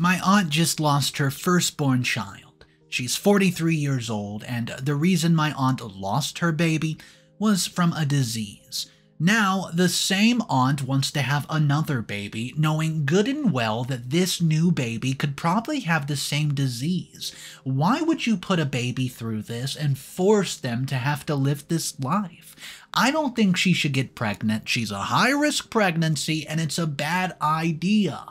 My aunt just lost her firstborn child. She's 43 years old, and the reason my aunt lost her baby was from a disease. Now, the same aunt wants to have another baby, knowing good and well that this new baby could probably have the same disease. Why would you put a baby through this and force them to have to live this life? I don't think she should get pregnant. She's a high-risk pregnancy, and it's a bad idea.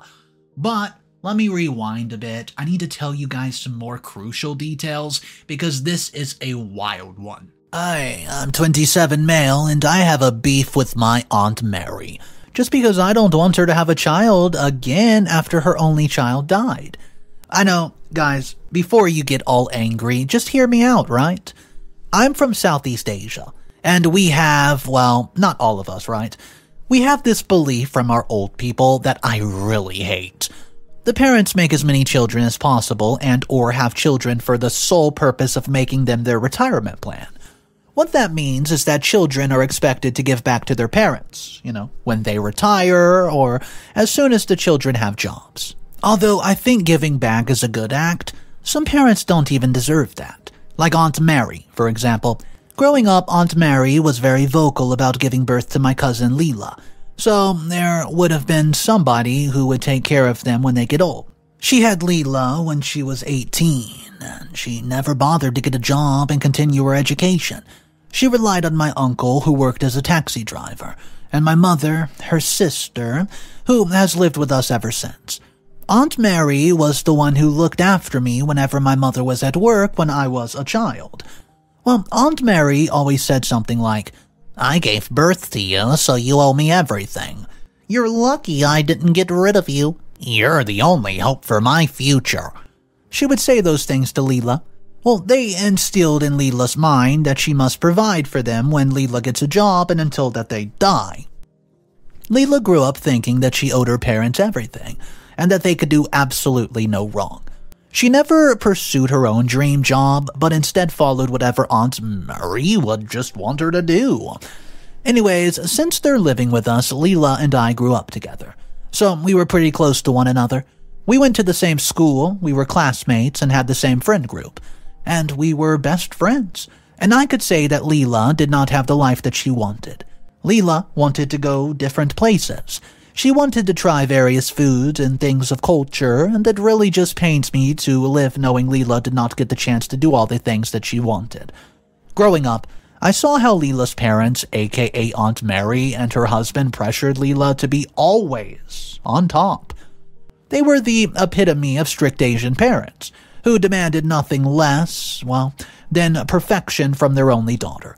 But let me rewind a bit. I need to tell you guys some more crucial details, because this is a wild one. Hi, I'm 27 male, and I have a beef with my Aunt Mary. Just because I don't want her to have a child again after her only child died. I know, guys, before you get all angry, just hear me out, right? I'm from Southeast Asia, and we have, well, not all of us, right? We have this belief from our old people that I really hate. The parents make as many children as possible and/or have children for the sole purpose of making them their retirement plan. What that means is that children are expected to give back to their parents, you know, when they retire or as soon as the children have jobs. Although I think giving back is a good act, some parents don't even deserve that. Like Aunt Mary, for example. Growing up, Aunt Mary was very vocal about giving birth to my cousin Leela, so there would have been somebody who would take care of them when they get old. She had Leela when she was 18, and she never bothered to get a job and continue her education. She relied on my uncle, who worked as a taxi driver, and my mother, her sister, who has lived with us ever since. Aunt Mary was the one who looked after me whenever my mother was at work when I was a child. Well, Aunt Mary always said something like, "I gave birth to you, so you owe me everything. You're lucky I didn't get rid of you. You're the only hope for my future." She would say those things to Leela. Well, they instilled in Leela's mind that she must provide for them when Leela gets a job and until that they die. Leela grew up thinking that she owed her parents everything, and that they could do absolutely no wrong. She never pursued her own dream job, but instead followed whatever Aunt Mary would just want her to do. Anyways, since they're living with us, Leela and I grew up together, so we were pretty close to one another. We went to the same school, we were classmates, and had the same friend group. And we were best friends. And I could say that Leela did not have the life that she wanted. Leela wanted to go different places. She wanted to try various foods and things of culture, and it really just pains me to live knowing Leela did not get the chance to do all the things that she wanted. Growing up, I saw how Leela's parents, aka Aunt Mary, and her husband pressured Leela to be always on top. They were the epitome of strict Asian parents, who demanded nothing less, well, than perfection from their only daughter.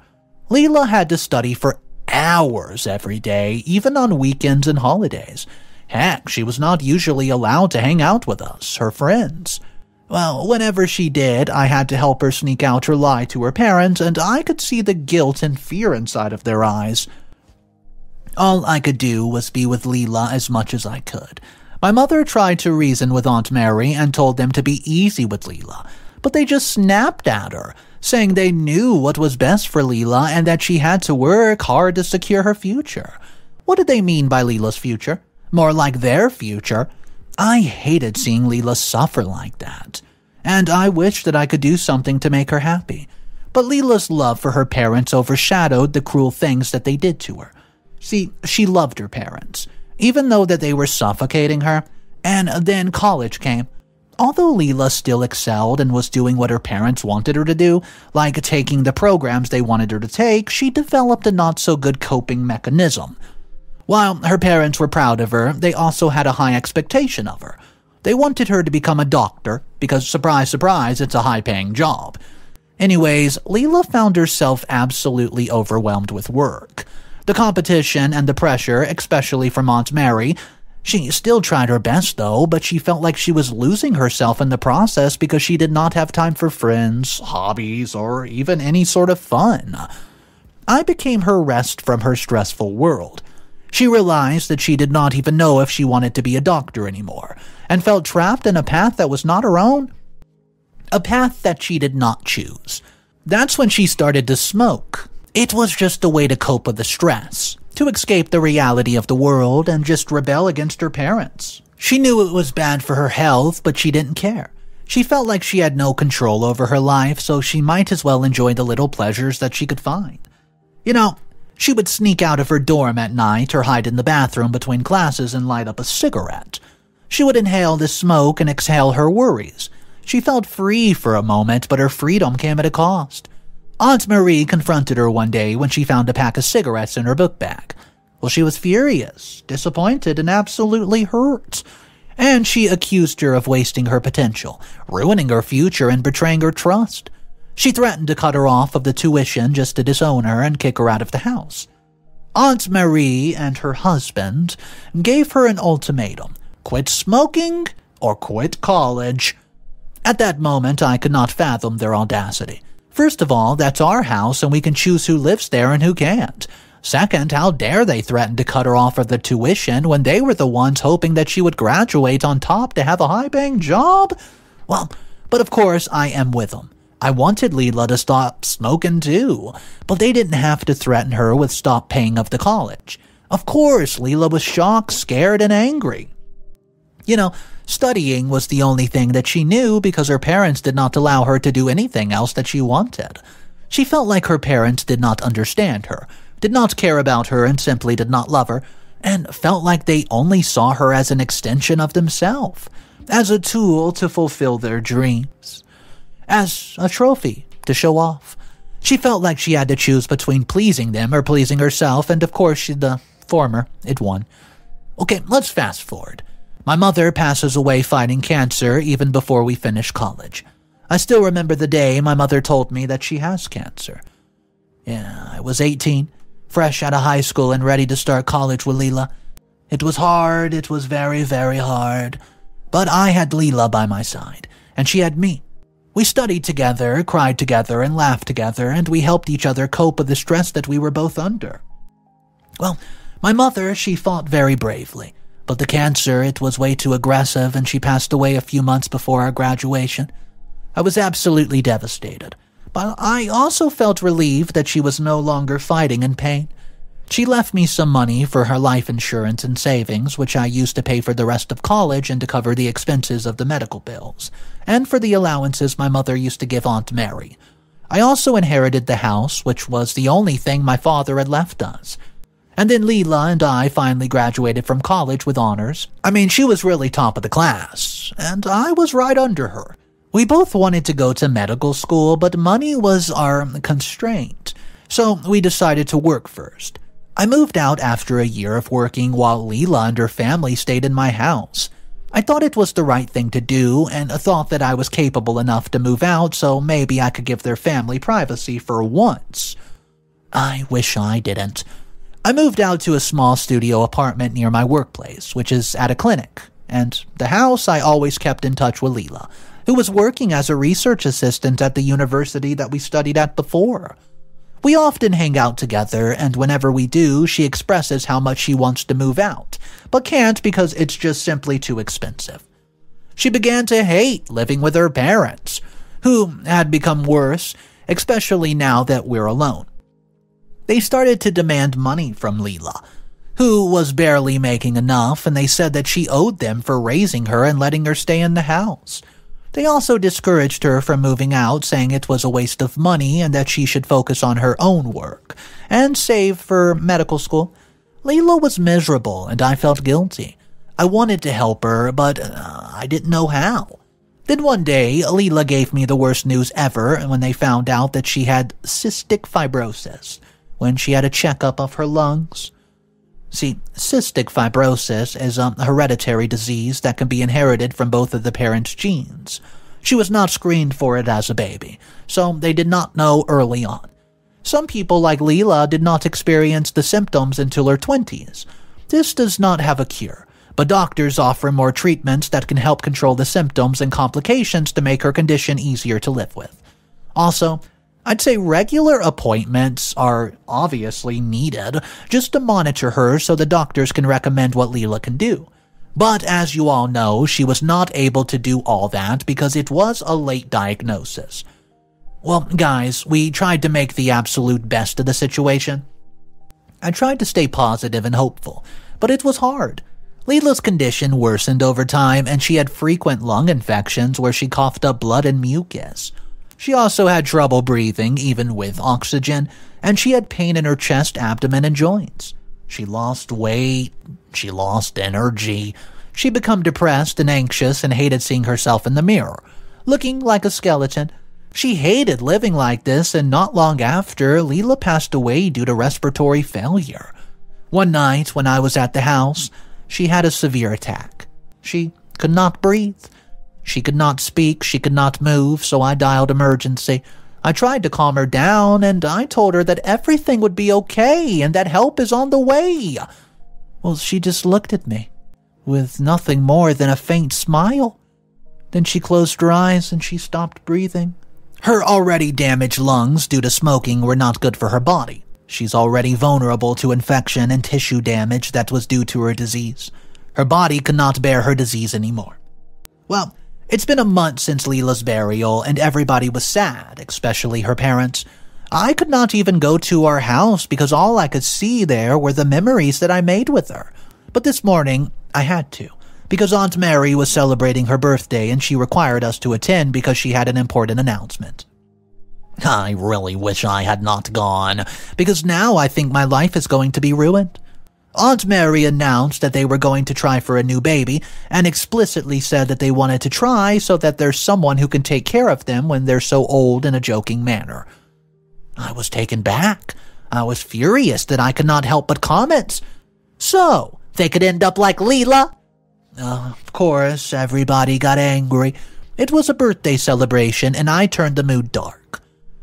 Leela had to study for hours every day, even on weekends and holidays. Heck, she was not usually allowed to hang out with us, her friends. Well, whenever she did, I had to help her sneak out or lie to her parents, and I could see the guilt and fear inside of their eyes. All I could do was be with Leela as much as I could. My mother tried to reason with Aunt Mary and told them to be easy with Leela, but they just snapped at her, saying they knew what was best for Leela and that she had to work hard to secure her future. What did they mean by Leela's future? More like their future. I hated seeing Leela suffer like that, and I wished that I could do something to make her happy. But Leela's love for her parents overshadowed the cruel things that they did to her. See, she loved her parents, even though that they were suffocating her, and then college came. Although Leela still excelled and was doing what her parents wanted her to do, like taking the programs they wanted her to take, she developed a not-so-good coping mechanism. While her parents were proud of her, they also had a high expectation of her. They wanted her to become a doctor, because surprise, surprise, it's a high-paying job. Anyways, Leela found herself absolutely overwhelmed with work. The competition and the pressure, especially from Aunt Mary. She still tried her best, though, but she felt like she was losing herself in the process because she did not have time for friends, hobbies, or even any sort of fun. I became her rest from her stressful world. She realized that she did not even know if she wanted to be a doctor anymore, and felt trapped in a path that was not her own. A path that she did not choose. That's when she started to smoke. It was just a way to cope with the stress, to escape the reality of the world and just rebel against her parents. She knew it was bad for her health, but she didn't care. She felt like she had no control over her life, so she might as well enjoy the little pleasures that she could find. You know, she would sneak out of her dorm at night or hide in the bathroom between classes and light up a cigarette. She would inhale the smoke and exhale her worries. She felt free for a moment, but her freedom came at a cost. Aunt Marie confronted her one day when she found a pack of cigarettes in her book bag. Well, she was furious, disappointed, and absolutely hurt. And she accused her of wasting her potential, ruining her future, and betraying her trust. She threatened to cut her off of the tuition just to disown her and kick her out of the house. Aunt Marie and her husband gave her an ultimatum: quit smoking or quit college. At that moment, I could not fathom their audacity. First of all, that's our house and we can choose who lives there and who can't. Second, how dare they threaten to cut her off of the tuition when they were the ones hoping that she would graduate on top to have a high-paying job? Well, but of course, I am with them. I wanted Leela to stop smoking too, but they didn't have to threaten her with stop paying of the college. Of course, Leela was shocked, scared, and angry. You know, studying was the only thing that she knew because her parents did not allow her to do anything else that she wanted. She felt like her parents did not understand her, did not care about her, and simply did not love her, and felt like they only saw her as an extension of themselves, as a tool to fulfill their dreams, as a trophy to show off. She felt like she had to choose between pleasing them or pleasing herself, and of course, the former, it won. Okay, let's fast forward. My mother passes away fighting cancer even before we finish college. I still remember the day my mother told me that she has cancer. Yeah, I was 18. Fresh out of high school and ready to start college with Leela. It was hard, it was very, very hard. But I had Leela by my side, and she had me. We studied together, cried together, and laughed together, and we helped each other cope with the stress that we were both under. Well, my mother, she fought very bravely, but the cancer, it was way too aggressive, and she passed away a few months before our graduation. I was absolutely devastated. But I also felt relieved that she was no longer fighting in pain. She left me some money for her life insurance and savings, which I used to pay for the rest of college and to cover the expenses of the medical bills, and for the allowances my mother used to give Aunt Mary. I also inherited the house, which was the only thing my father had left us. And then Leela and I finally graduated from college with honors. I mean, she was really top of the class, and I was right under her. We both wanted to go to medical school, but money was our constraint, so we decided to work first. I moved out after a year of working while Leela and her family stayed in my house. I thought it was the right thing to do and thought that I was capable enough to move out, so maybe I could give their family privacy for once. I wish I didn't. I moved out to a small studio apartment near my workplace, which is at a clinic, and the house I always kept in touch with Leela, who was working as a research assistant at the university that we studied at before. We often hang out together, and whenever we do, she expresses how much she wants to move out, but can't because it's just simply too expensive. She began to hate living with her parents, who had become worse, especially now that we're alone. They started to demand money from Leela, who was barely making enough, and they said that she owed them for raising her and letting her stay in the house. They also discouraged her from moving out, saying it was a waste of money and that she should focus on her own work and save for medical school. Leela was miserable and I felt guilty. I wanted to help her, but I didn't know how. Then one day, Leela gave me the worst news ever when they found out that she had cystic fibrosis when she had a checkup of her lungs. See, cystic fibrosis is a hereditary disease that can be inherited from both of the parents' genes. She was not screened for it as a baby, so they did not know early on. Some people, like Leela, did not experience the symptoms until her 20s. This does not have a cure, but doctors offer more treatments that can help control the symptoms and complications to make her condition easier to live with. Also, I'd say regular appointments are obviously needed just to monitor her so the doctors can recommend what Leela can do. But as you all know, she was not able to do all that because it was a late diagnosis. Well, guys, we tried to make the absolute best of the situation. I tried to stay positive and hopeful, but it was hard. Leila's condition worsened over time, and she had frequent lung infections where she coughed up blood and mucus. She also had trouble breathing, even with oxygen, and she had pain in her chest, abdomen, and joints. She lost weight. She lost energy. She became depressed and anxious and hated seeing herself in the mirror, looking like a skeleton. She hated living like this, and not long after, Leila passed away due to respiratory failure. One night, when I was at the house, she had a severe attack. She could not breathe. She could not speak. She could not move, so I dialed emergency. I tried to calm her down, and I told her that everything would be okay and that help is on the way. Well, she just looked at me with nothing more than a faint smile. Then she closed her eyes and she stopped breathing. Her already damaged lungs due to smoking were not good for her body. She's already vulnerable to infection and tissue damage that was due to her disease. Her body could not bear her disease anymore. Well, it's been a month since Leila's burial, and everybody was sad, especially her parents. I could not even go to our house because all I could see there were the memories that I made with her. But this morning, I had to, because Aunt Mary was celebrating her birthday and she required us to attend because she had an important announcement. I really wish I had not gone, because now I think my life is going to be ruined. Aunt Mary announced that they were going to try for a new baby and explicitly said that they wanted to try so that there's someone who can take care of them when they're so old in a joking manner. I was taken back. I was furious that I could not help but comment. So, they could end up like Leila? Of course, everybody got angry. It was a birthday celebration, and I turned the mood dark.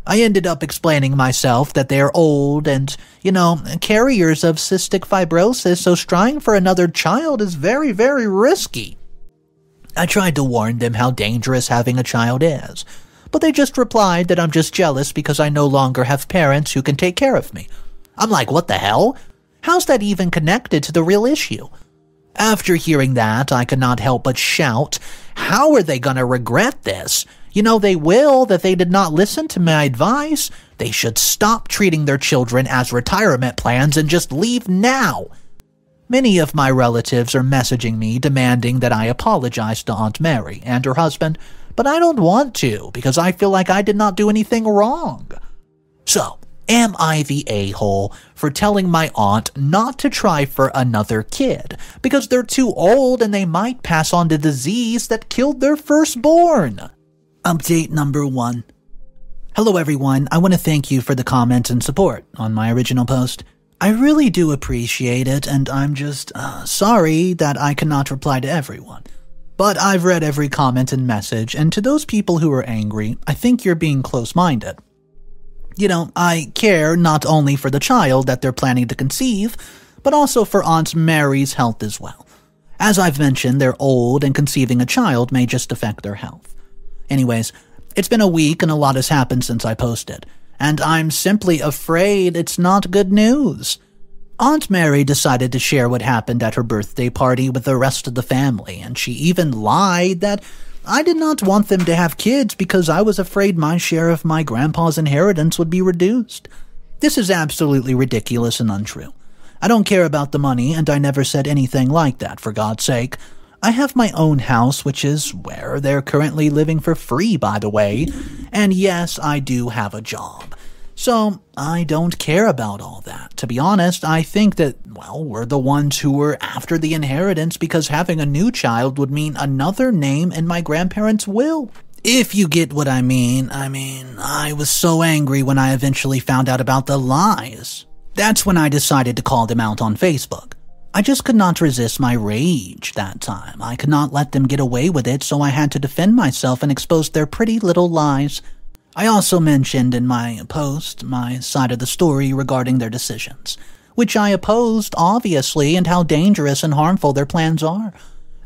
I ended up explaining myself that they're old and, you know, carriers of cystic fibrosis, so trying for another child is very, very risky. I tried to warn them how dangerous having a child is, but they just replied that I'm just jealous because I no longer have parents who can take care of me. I'm like, what the hell? How's that even connected to the real issue? After hearing that, I could not help but shout, how are they gonna regret this? You know they will, that they did not listen to my advice. They should stop treating their children as retirement plans and just leave now. Many of my relatives are messaging me demanding that I apologize to Aunt Mary and her husband, but I don't want to because I feel like I did not do anything wrong. So, am I the a-hole for telling my aunt not to try for another kid because they're too old and they might pass on the disease that killed their firstborn? Update number 1. Hello everyone, I want to thank you for the comments and support on my original post. I really do appreciate it, and I'm just sorry that I cannot reply to everyone. But I've read every comment and message, and to those people who are angry, I think you're being close-minded. You know, I care not only for the child that they're planning to conceive, but also for Aunt Mary's health as well. As I've mentioned, they're old and conceiving a child may just affect their health. Anyways, it's been a week and a lot has happened since I posted, and I'm simply afraid it's not good news. Aunt Mary decided to share what happened at her birthday party with the rest of the family, and she even lied that I did not want them to have kids because I was afraid my share of my grandpa's inheritance would be reduced. This is absolutely ridiculous and untrue. I don't care about the money, and I never said anything like that, for God's sake. I have my own house, which is where they're currently living for free, by the way. And yes, I do have a job. So, I don't care about all that. To be honest, I think that, well, we're the ones who were after the inheritance because having a new child would mean another name in my grandparents' will. If you get what I mean. I was so angry when I eventually found out about the lies. That's when I decided to call them out on Facebook. I just could not resist my rage that time. I could not let them get away with it, so I had to defend myself and expose their pretty little lies. I also mentioned in my post my side of the story regarding their decisions, which I opposed, obviously, and how dangerous and harmful their plans are.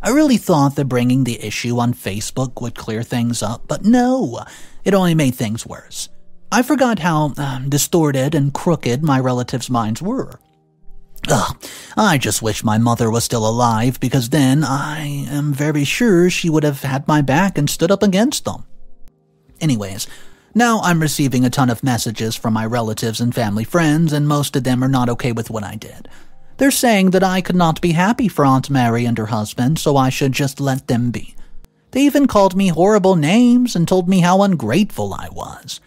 I really thought that bringing the issue on Facebook would clear things up, but no, it only made things worse. I forgot how distorted and crooked my relatives' minds were. Ugh, I just wish my mother was still alive, because then I am very sure she would have had my back and stood up against them. Anyways, now I'm receiving a ton of messages from my relatives and family friends, and most of them are not okay with what I did. They're saying that I could not be happy for Aunt Mary and her husband, so I should just let them be. They even called me horrible names and told me how ungrateful I was,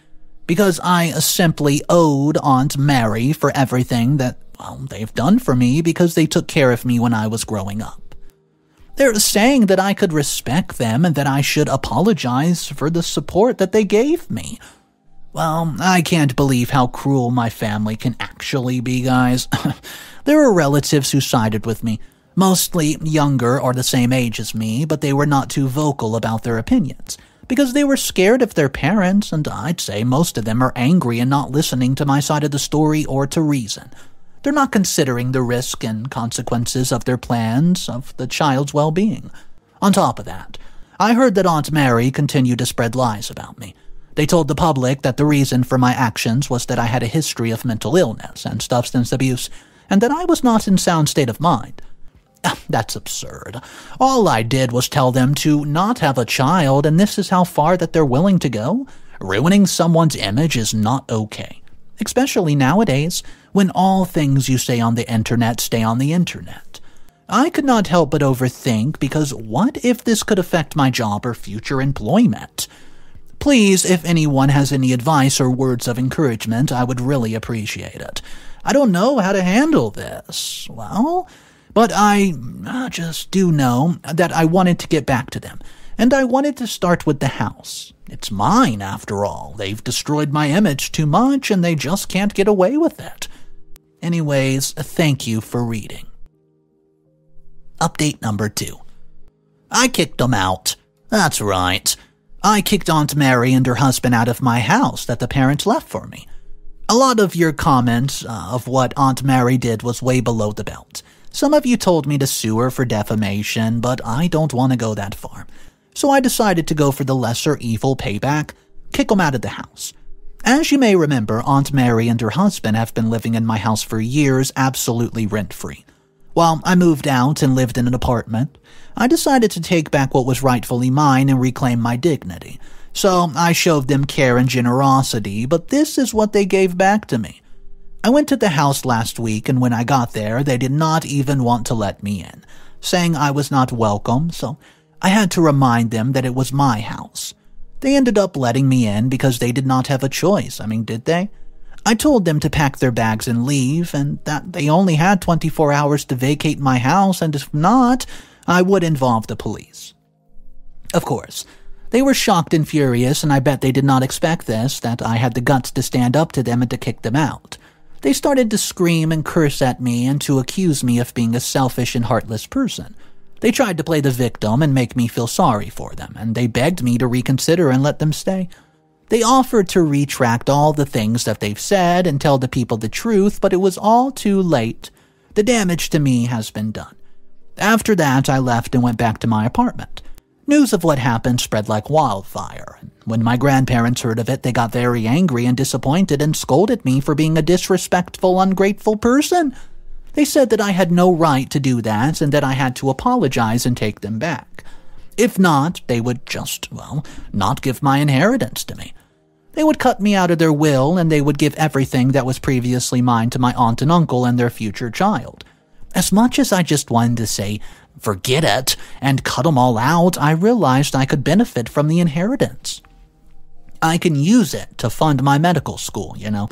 because I simply owed Aunt Mary for everything that, well, they've done for me because they took care of me when I was growing up. They're saying that I could respect them and that I should apologize for the support that they gave me. Well, I can't believe how cruel my family can actually be, guys. There are relatives who sided with me, mostly younger or the same age as me, but they were not too vocal about their opinions, because they were scared of their parents, and I'd say most of them are angry and not listening to my side of the story or to reason. They're not considering the risk and consequences of their plans of the child's well-being. On top of that, I heard that Aunt Mary continued to spread lies about me. They told the public that the reason for my actions was that I had a history of mental illness and substance abuse, and that I was not in sound state of mind. That's absurd. All I did was tell them to not have a child, and this is how far that they're willing to go? Ruining someone's image is not okay. Especially nowadays, when all things you say on the internet stay on the internet. I could not help but overthink, because what if this could affect my job or future employment? Please, if anyone has any advice or words of encouragement, I would really appreciate it. I don't know how to handle this. Well, but I just do know that I wanted to get back to them, and I wanted to start with the house. It's mine, after all. They've destroyed my image too much, and they just can't get away with it. Anyways, thank you for reading. Update number 2. I kicked them out. That's right. I kicked Aunt Mary and her husband out of my house that the parents left for me. A lot of your comments of what Aunt Mary did was way below the belt. Some of you told me to sue her for defamation, but I don't want to go that far. So I decided to go for the lesser evil payback, kick them out of the house. As you may remember, Aunt Mary and her husband have been living in my house for years, absolutely rent-free. While I moved out and lived in an apartment, I decided to take back what was rightfully mine and reclaim my dignity. So I showed them care and generosity, but this is what they gave back to me. I went to the house last week, and when I got there, they did not even want to let me in, saying I was not welcome, so I had to remind them that it was my house. They ended up letting me in because they did not have a choice. I mean, did they? I told them to pack their bags and leave, and that they only had 24 hours to vacate my house, and if not, I would involve the police. Of course, they were shocked and furious, and I bet they did not expect this, that I had the guts to stand up to them and to kick them out. They started to scream and curse at me and to accuse me of being a selfish and heartless person. They tried to play the victim and make me feel sorry for them, and they begged me to reconsider and let them stay. They offered to retract all the things that they've said and tell the people the truth, but it was all too late. The damage to me has been done. After that, I left and went back to my apartment. News of what happened spread like wildfire. When my grandparents heard of it, they got very angry and disappointed and scolded me for being a disrespectful, ungrateful person. They said that I had no right to do that and that I had to apologize and take them back. If not, they would just, well, not give my inheritance to me. They would cut me out of their will, and they would give everything that was previously mine to my aunt and uncle and their future child. As much as I just wanted to say, forget it, and cut them all out, I realized I could benefit from the inheritance. I can use it to fund my medical school, you know.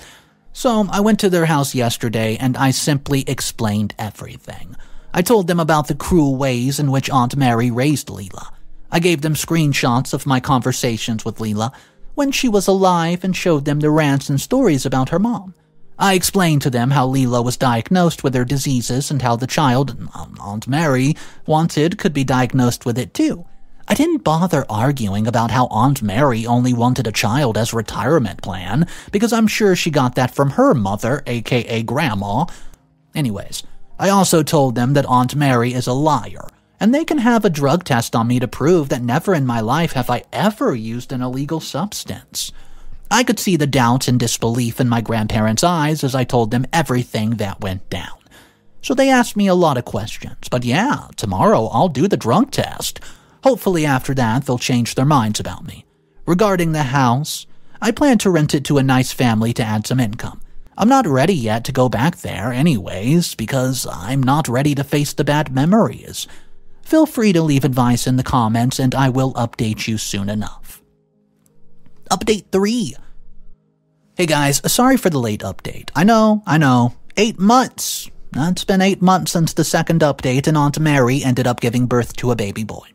So I went to their house yesterday, and I simply explained everything. I told them about the cruel ways in which Aunt Mary raised Leela. I gave them screenshots of my conversations with Leela when she was alive and showed them the rants and stories about her mom. I explained to them how Leela was diagnosed with her diseases and how the child Aunt Mary wanted could be diagnosed with it too. I didn't bother arguing about how Aunt Mary only wanted a child as retirement plan, because I'm sure she got that from her mother, aka Grandma. Anyways, I also told them that Aunt Mary is a liar, and they can have a drug test on me to prove that never in my life have I ever used an illegal substance. I could see the doubt and disbelief in my grandparents' eyes as I told them everything that went down. So they asked me a lot of questions, but yeah, tomorrow I'll do the drug test. Hopefully after that, they'll change their minds about me. Regarding the house, I plan to rent it to a nice family to add some income. I'm not ready yet to go back there anyways, because I'm not ready to face the bad memories. Feel free to leave advice in the comments and I will update you soon enough. Update 3. Hey guys, sorry for the late update. I know. 8 months. It's been 8 months since the second update and Aunt Mary ended up giving birth to a baby boy.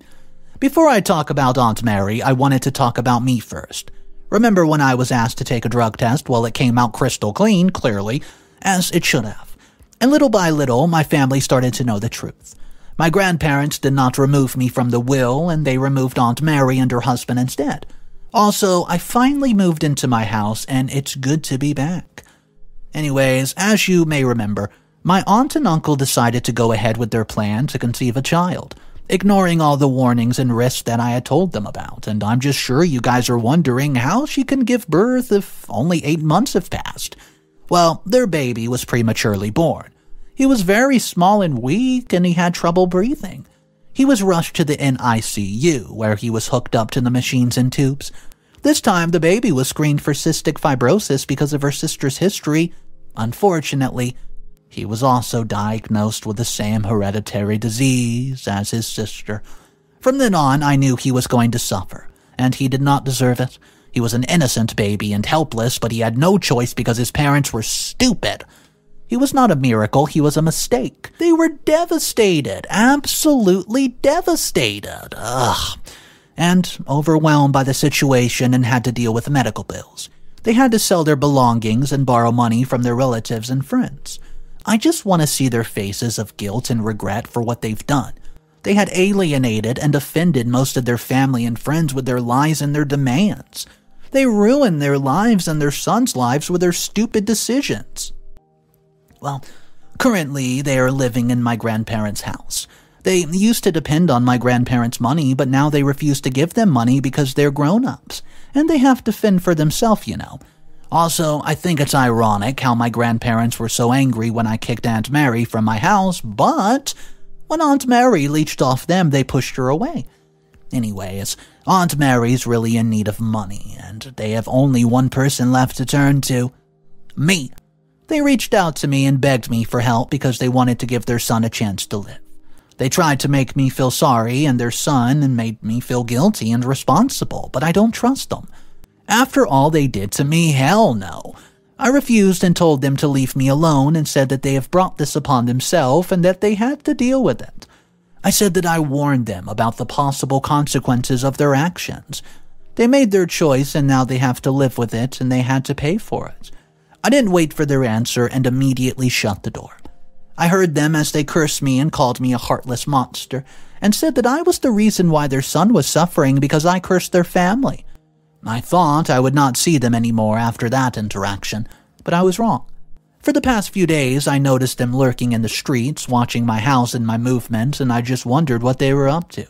Before I talk about Aunt Mary, I wanted to talk about me first. Remember when I was asked to take a drug test? Well, it came out crystal clean, clearly, as it should have. And little by little, my family started to know the truth. My grandparents did not remove me from the will, and they removed Aunt Mary and her husband instead. Also, I finally moved into my house, and it's good to be back. Anyways, as you may remember, my aunt and uncle decided to go ahead with their plan to conceive a child, ignoring all the warnings and risks that I had told them about, and I'm just sure you guys are wondering how she can give birth if only 8 months have passed. Well, their baby was prematurely born. He was very small and weak, and he had trouble breathing. He was rushed to the NICU, where he was hooked up to the machines and tubes. This time, the baby was screened for cystic fibrosis because of her sister's history. Unfortunately, he was also diagnosed with the same hereditary disease as his sister. From then on, I knew he was going to suffer, and he did not deserve it. He was an innocent baby and helpless, but he had no choice because his parents were stupid. He was not a miracle, he was a mistake. They were devastated, absolutely devastated. Ugh. And overwhelmed by the situation and had to deal with the medical bills. They had to sell their belongings and borrow money from their relatives and friends. I just want to see their faces of guilt and regret for what they've done. They had alienated and offended most of their family and friends with their lies and their demands. They ruined their lives and their sons' lives with their stupid decisions. Well, currently they are living in my grandparents' house. They used to depend on my grandparents' money, but now they refuse to give them money because they're grown-ups, and they have to fend for themselves, you know. Also, I think it's ironic how my grandparents were so angry when I kicked Aunt Mary from my house, but when Aunt Mary leached off them, they pushed her away. Anyways, Aunt Mary's really in need of money, and they have only one person left to turn to: me. They reached out to me and begged me for help because they wanted to give their son a chance to live. They tried to make me feel sorry and their son and made me feel guilty and responsible, but I don't trust them. After all they did to me, hell no. I refused and told them to leave me alone and said that they have brought this upon themselves and that they had to deal with it. I said that I warned them about the possible consequences of their actions. They made their choice and now they have to live with it and they had to pay for it. I didn't wait for their answer and immediately shut the door. I heard them as they cursed me and called me a heartless monster and said that I was the reason why their son was suffering because I cursed their family. I thought I would not see them anymore after that interaction, but I was wrong. For the past few days, I noticed them lurking in the streets, watching my house and my movements, and I just wondered what they were up to,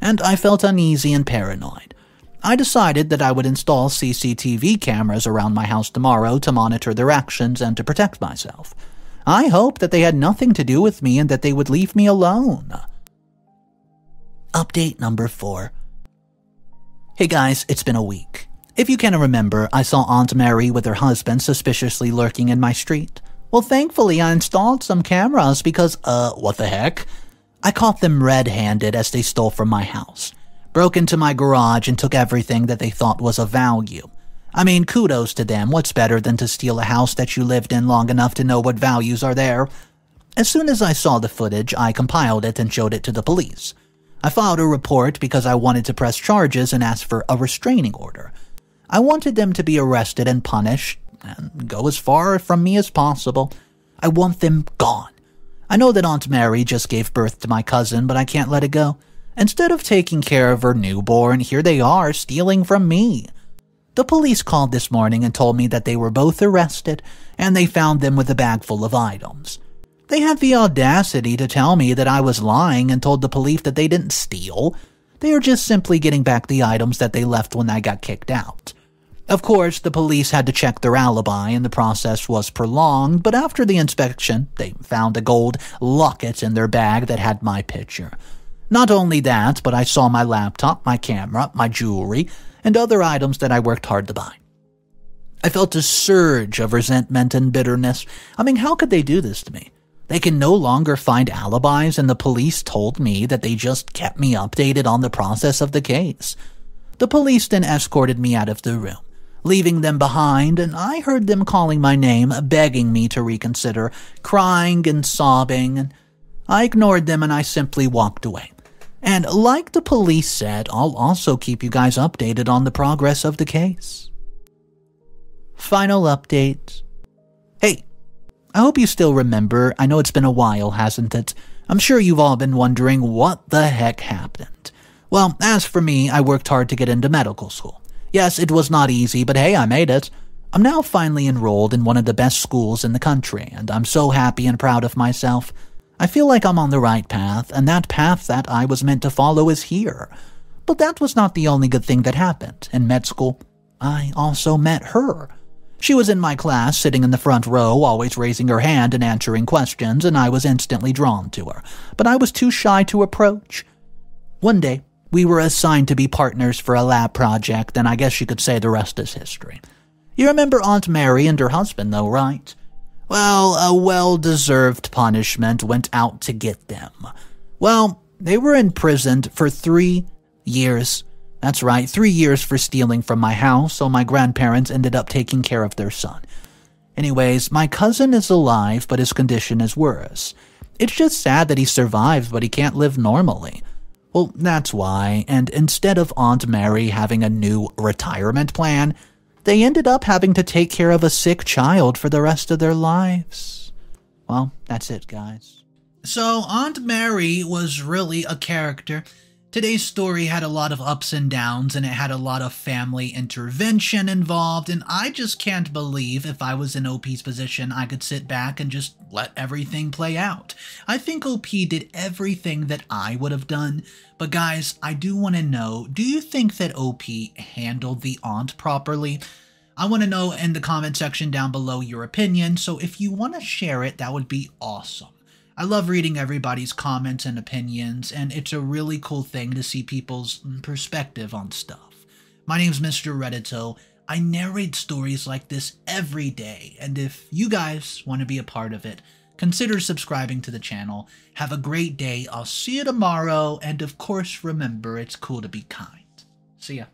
and I felt uneasy and paranoid. I decided that I would install CCTV cameras around my house tomorrow to monitor their actions and to protect myself. I hoped that they had nothing to do with me and that they would leave me alone. Update number 4. Hey guys, it's been a week. If you can remember, I saw Aunt Mary with her husband suspiciously lurking in my street. Well, thankfully, I installed some cameras because, what the heck? I caught them red-handed as they stole from my house, broke into my garage, and took everything that they thought was of value. I mean, kudos to them. What's better than to steal a house that you lived in long enough to know what values are there? As soon as I saw the footage, I compiled it and showed it to the police. I filed a report because I wanted to press charges and ask for a restraining order. I wanted them to be arrested and punished and go as far from me as possible. I want them gone. I know that Aunt Mary just gave birth to my cousin, but I can't let it go. Instead of taking care of her newborn, here they are stealing from me. The police called this morning and told me that they were both arrested and they found them with a bag full of items. They had the audacity to tell me that I was lying and told the police that they didn't steal. They are just simply getting back the items that they left when I got kicked out. Of course, the police had to check their alibi and the process was prolonged, but after the inspection, they found a gold locket in their bag that had my picture. Not only that, but I saw my laptop, my camera, my jewelry, and other items that I worked hard to buy. I felt a surge of resentment and bitterness. I mean, how could they do this to me? They can no longer find alibis, and the police told me that they just kept me updated on the process of the case. The police then escorted me out of the room, leaving them behind, and I heard them calling my name, begging me to reconsider, crying and sobbing, and I ignored them and I simply walked away. And like the police said, I'll also keep you guys updated on the progress of the case. Final update. Hey, I hope you still remember. I know it's been a while, hasn't it? I'm sure you've all been wondering what the heck happened. Well, as for me, I worked hard to get into medical school. Yes, it was not easy, but hey, I made it. I'm now finally enrolled in one of the best schools in the country, and I'm so happy and proud of myself. I feel like I'm on the right path, and that path that I was meant to follow is here. But that was not the only good thing that happened. In med school, I also met her. She was in my class, sitting in the front row, always raising her hand and answering questions, and I was instantly drawn to her. But I was too shy to approach. One day, we were assigned to be partners for a lab project, and I guess you could say the rest is history. You remember Aunt Mary and her husband, though, right? Well, a well-deserved punishment went out to get them. Well, they were imprisoned for 3 years. That's right, 3 years for stealing from my house, so my grandparents ended up taking care of their son. Anyways, my cousin is alive, but his condition is worse. It's just sad that he survived, but he can't live normally. Well, that's why, and instead of Aunt Mary having a new retirement plan, they ended up having to take care of a sick child for the rest of their lives. Well, that's it, guys. So, Aunt Mary was really a character. Today's story had a lot of ups and downs, and it had a lot of family intervention involved, and I just can't believe if I was in OP's position, I could sit back and just let everything play out. I think OP did everything that I would have done. But guys, I do want to know, do you think that OP handled the aunt properly? I want to know in the comment section down below your opinion, so if you want to share it, that would be awesome. I love reading everybody's comments and opinions, and it's a really cool thing to see people's perspective on stuff. My name's Mr. Reddito. I narrate stories like this every day, and if you guys want to be a part of it, consider subscribing to the channel. Have a great day. I'll see you tomorrow. And of course, remember, it's cool to be kind. See ya.